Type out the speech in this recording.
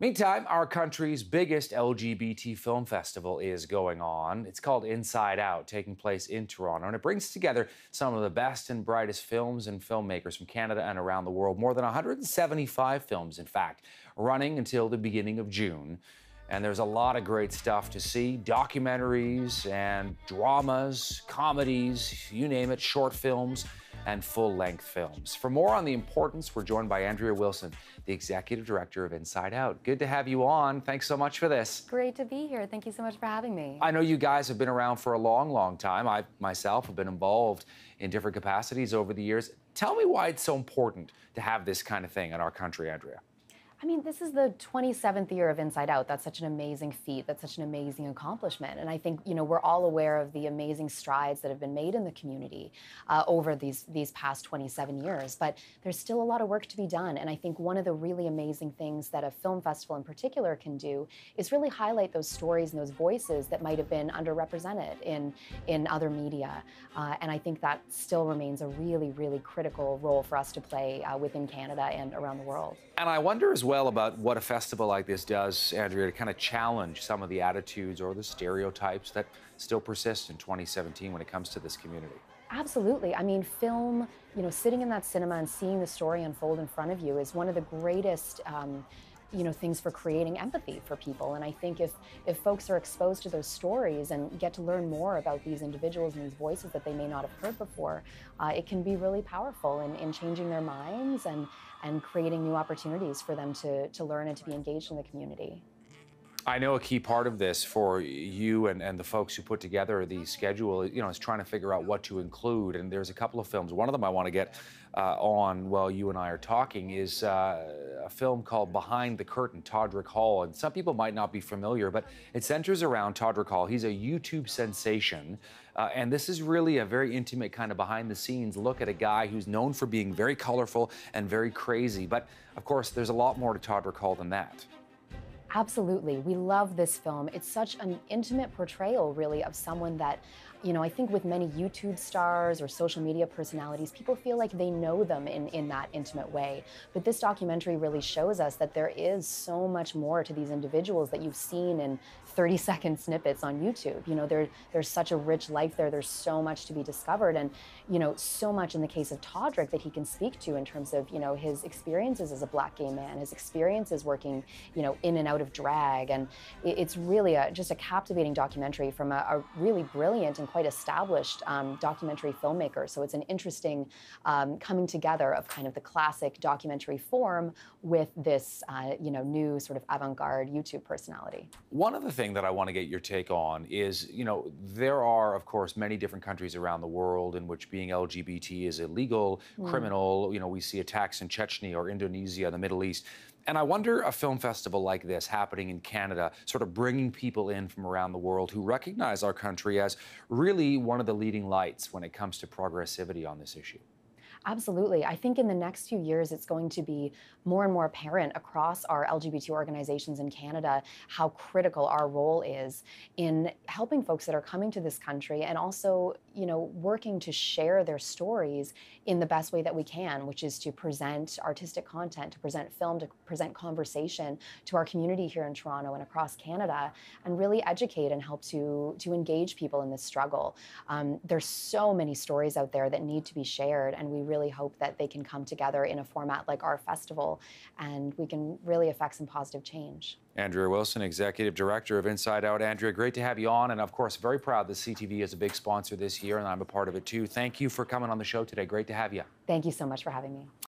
Meantime, our country's biggest LGBT film festival is going on. It's called Inside Out, taking place in Toronto, and it brings together some of the best and brightest films and filmmakers from Canada and around the world. More than 175 films, in fact, running until the beginning of June. And there's a lot of great stuff to see. Documentaries and dramas, comedies, you name it, short films and full-length films. For more on the importance, we're joined by Andrea Wilson, the Executive Director of Inside Out. Good to have you on. Thanks so much for this. Great to be here. Thank you so much for having me. I know you guys have been around for a long, long time. I, myself, have been involved in different capacities over the years. Tell me why it's so important to have this kind of thing in our country, Andrea. I mean, this is the 27th year of Inside Out. That's such an amazing feat. That's such an amazing accomplishment. And I think, you know, we're all aware of the amazing strides that have been made in the community over these past 27 years. But there's still a lot of work to be done. And I think one of the really amazing things that a film festival in particular can do is really highlight those stories and those voices that might have been underrepresented in other media. And I think that still remains a really, really critical role for us to play within Canada and around the world. And I wonder as well about what a festival like this does, Andrea, to kind of challenge some of the attitudes or the stereotypes that still persist in 2017 when it comes to this community. Absolutely. I mean, film, you know, sitting in that cinema and seeing the story unfold in front of you is one of the greatest you know, things for creating empathy for people. And I think if folks are exposed to those stories and get to learn more about these individuals and these voices that they may not have heard before, it can be really powerful in changing their minds and creating new opportunities for them to learn and to be engaged in the community. I know a key part of this for you and the folks who put together the schedule, you know, is trying to figure out what to include. And there's a couple of films. One of them I want to get on while you and I are talking is a film called Behind the Curtain, Todrick Hall. And some people might not be familiar, but it centers around Todrick Hall. He's a YouTube sensation. And this is really a very intimate kind of behind-the-scenes look at a guy who's known for being very colorful and very crazy. But, of course, there's a lot more to Todrick Hall than that. Absolutely. We love this film. It's such an intimate portrayal, really, of someone that, you know, I think with many YouTube stars or social media personalities, people feel like they know them in that intimate way. But this documentary really shows us that there is so much more to these individuals that you've seen in 30-second snippets on YouTube. You know, there's such a rich life there. There's so much to be discovered and, you know, so much in the case of Todrick that he can speak to in terms of, you know, his experiences as a Black gay man, his experiences working, you know, in and out of drag. And it's really just a captivating documentary from a really brilliant and quite established documentary filmmaker. So it's an interesting coming together of kind of the classic documentary form with this, you know, new sort of avant-garde YouTube personality. One other thing that I want to get your take on is, you know, there are, of course, many different countries around the world in which being LGBT is illegal, criminal. You know, we see attacks in Chechnya or Indonesia, the Middle East. And I wonder a film festival like this happening in Canada, sort of bringing people in from around the world who recognize our country as really one of the leading lights when it comes to progressivity on this issue. Absolutely. I think in the next few years, it's going to be more and more apparent across our LGBT organizations in Canada how critical our role is in helping folks that are coming to this country and also, you know, working to share their stories in the best way that we can, which is to present artistic content, to present film, to present conversation to our community here in Toronto and across Canada, and really educate and help to engage people in this struggle. There's so many stories out there that need to be shared, and we really hope that they can come together in a format like our festival and we can really affect some positive change. Andrea Wilson, Executive Director of Inside Out. Andrea, great to have you on, and of course, very proud that CTV is a big sponsor this year, and I'm a part of it too. Thank you for coming on the show today. Great to have you. Thank you so much for having me.